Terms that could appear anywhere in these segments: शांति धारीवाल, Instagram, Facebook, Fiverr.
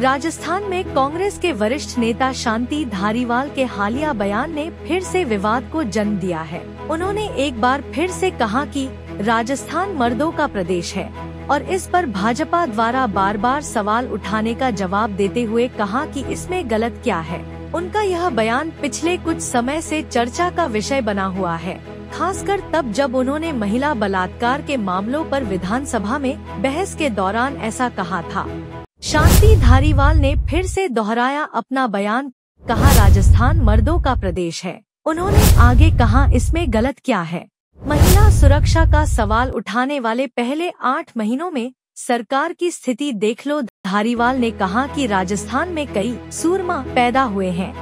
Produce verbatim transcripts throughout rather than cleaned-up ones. राजस्थान में कांग्रेस के वरिष्ठ नेता शांति धारीवाल के हालिया बयान ने फिर से विवाद को जन्म दिया है। उन्होंने एक बार फिर से कहा कि राजस्थान मर्दों का प्रदेश है और इस पर भाजपा द्वारा बार बार सवाल उठाने का जवाब देते हुए कहा कि इसमें गलत क्या है। उनका यह बयान पिछले कुछ समय से चर्चा का विषय बना हुआ है, खासकर तब जब उन्होंने महिला बलात्कार के मामलों पर विधानसभा में बहस के दौरान ऐसा कहा था। शांति धारीवाल ने फिर से दोहराया अपना बयान, कहा राजस्थान मर्दों का प्रदेश है। उन्होंने आगे कहा इसमें गलत क्या है। महिला सुरक्षा का सवाल उठाने वाले पहले आठ महीनों में सरकार की स्थिति देख लो। धारीवाल ने कहा कि राजस्थान में कई सूरमा पैदा हुए हैं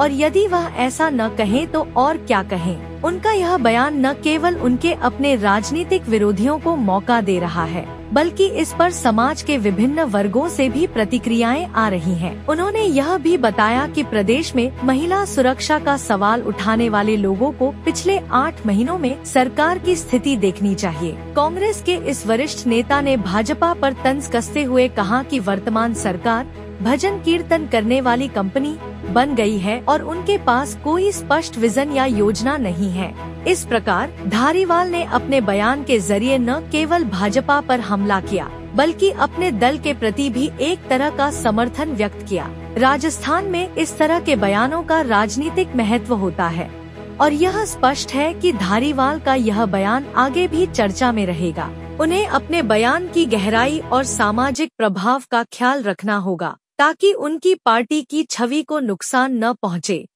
और यदि वह ऐसा न कहें तो और क्या कहें। उनका यह बयान न केवल उनके अपने राजनीतिक विरोधियों को मौका दे रहा है, बल्कि इस पर समाज के विभिन्न वर्गों से भी प्रतिक्रियाएं आ रही हैं। उन्होंने यह भी बताया कि प्रदेश में महिला सुरक्षा का सवाल उठाने वाले लोगों को पिछले आठ महीनों में सरकार की स्थिति देखनी चाहिए। कांग्रेस के इस वरिष्ठ नेता ने भाजपा पर तंज कसते हुए कहा कि वर्तमान सरकार भजन कीर्तन करने वाली कंपनी बन गई है और उनके पास कोई स्पष्ट विजन या योजना नहीं है। इस प्रकार धारीवाल ने अपने बयान के जरिए न केवल भाजपा पर हमला किया, बल्कि अपने दल के प्रति भी एक तरह का समर्थन व्यक्त किया। राजस्थान में इस तरह के बयानों का राजनीतिक महत्व होता है और यह स्पष्ट है कि धारीवाल का यह बयान आगे भी चर्चा में रहेगा। उन्हें अपने बयान की गहराई और सामाजिक प्रभाव का ख्याल रखना होगा ताकि उनकी पार्टी की छवि को नुकसान न पहुंचे।